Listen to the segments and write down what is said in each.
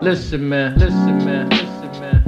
Listen, man, listen, man, listen, man, listen, man.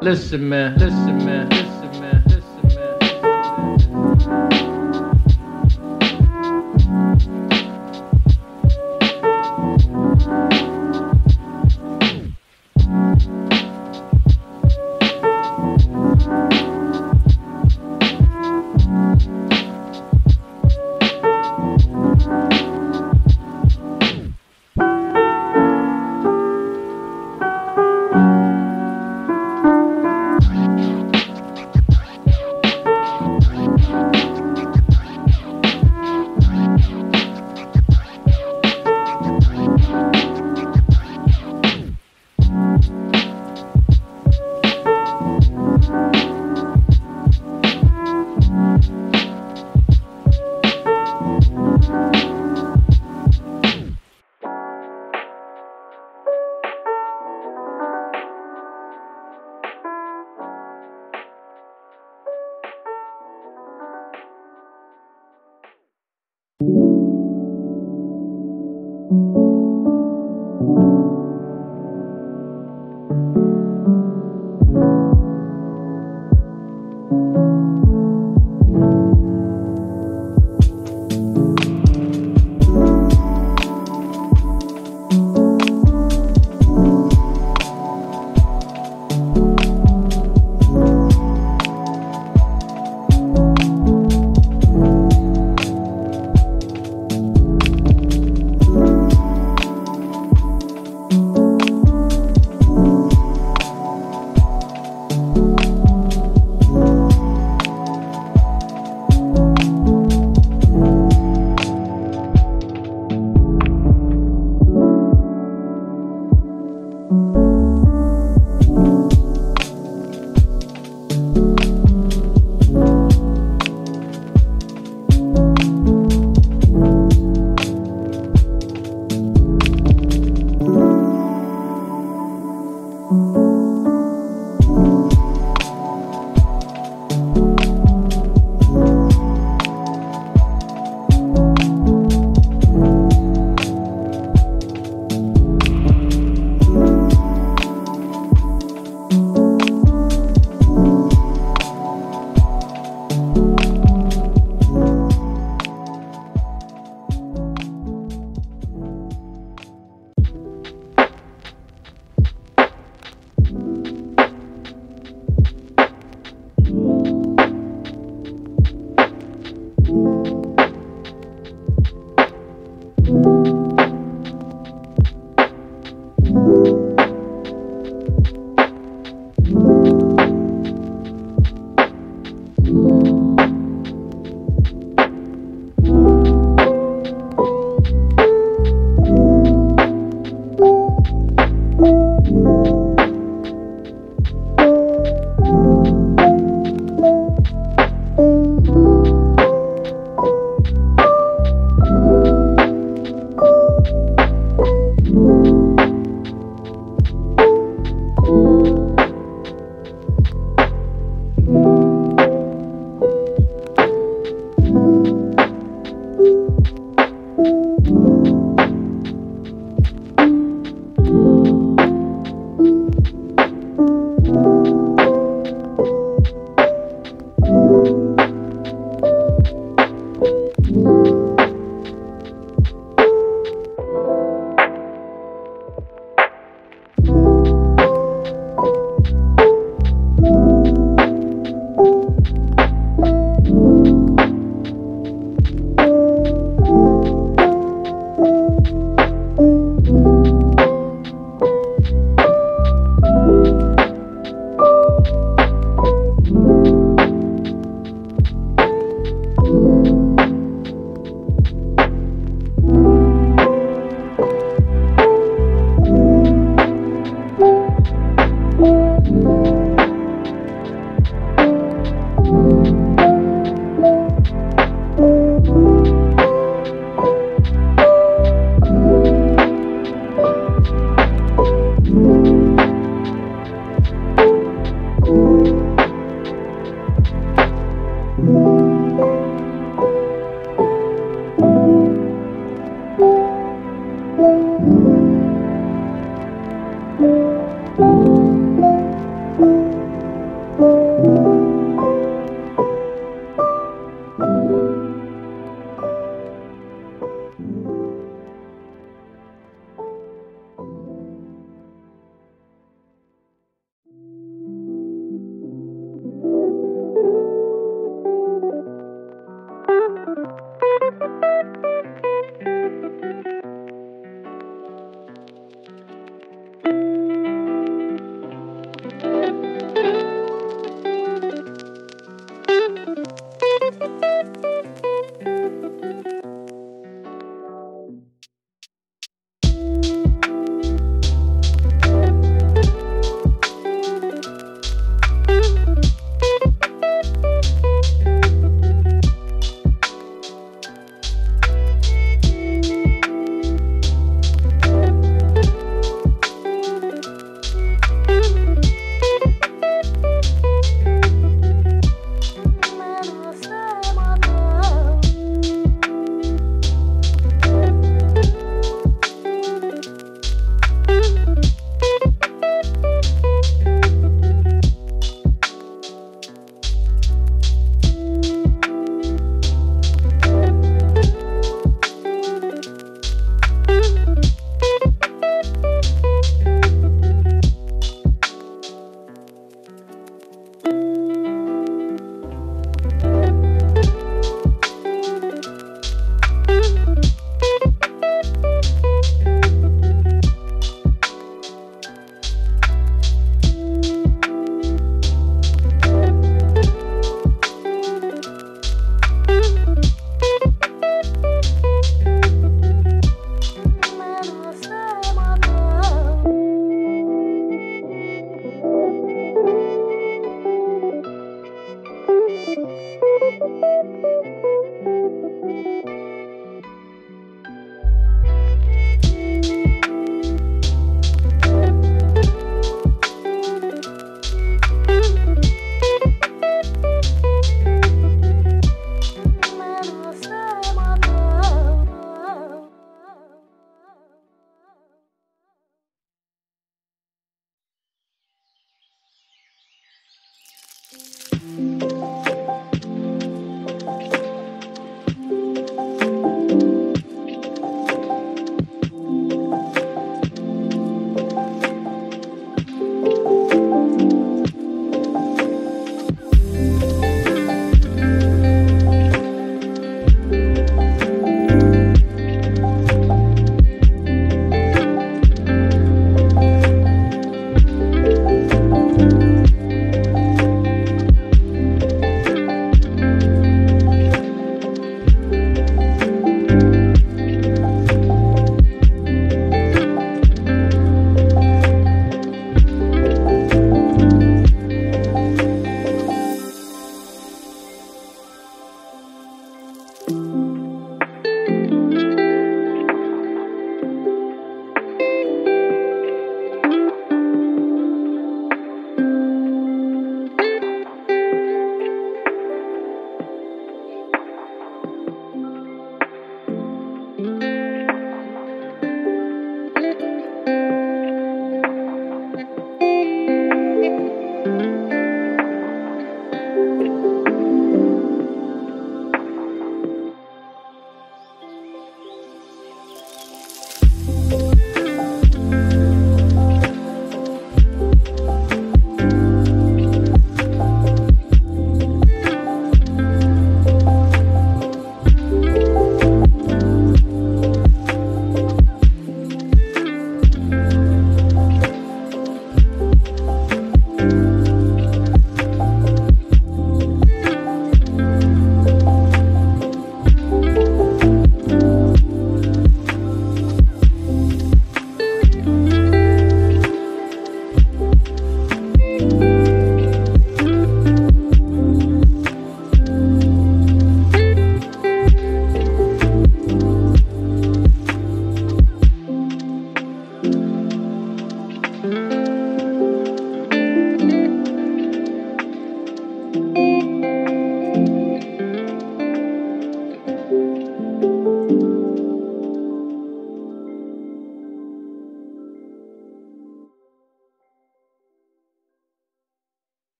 Listen, man, listen, man, listen, man, listen, man, listen,